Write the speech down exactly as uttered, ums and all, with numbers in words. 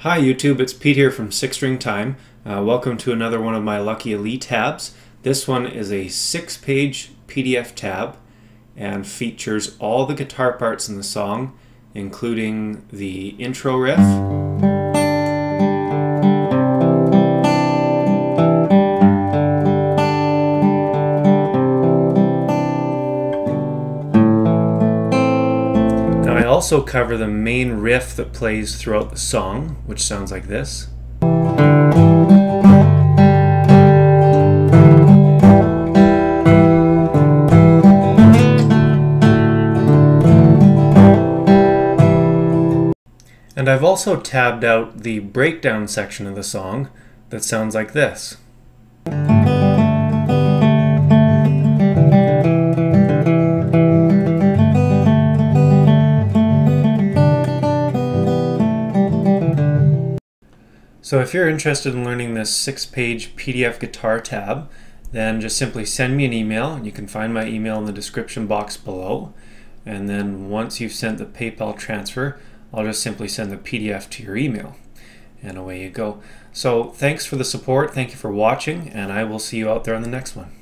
Hi YouTube, it's Pete here from Six String Time. Uh, welcome to another one of my Lucky Ali tabs. This one is a six-page P D F tab and features all the guitar parts in the song, including the intro riff, also cover the main riff that plays throughout the song, which sounds like this. And I've also tabbed out the breakdown section of the song that sounds like this. So if you're interested in learning this six-page P D F guitar tab, then just simply send me an email. You can find my email in the description box below. And then once you've sent the PayPal transfer, I'll just simply send the P D F to your email. And away you go. So thanks for the support, thank you for watching, and I will see you out there on the next one.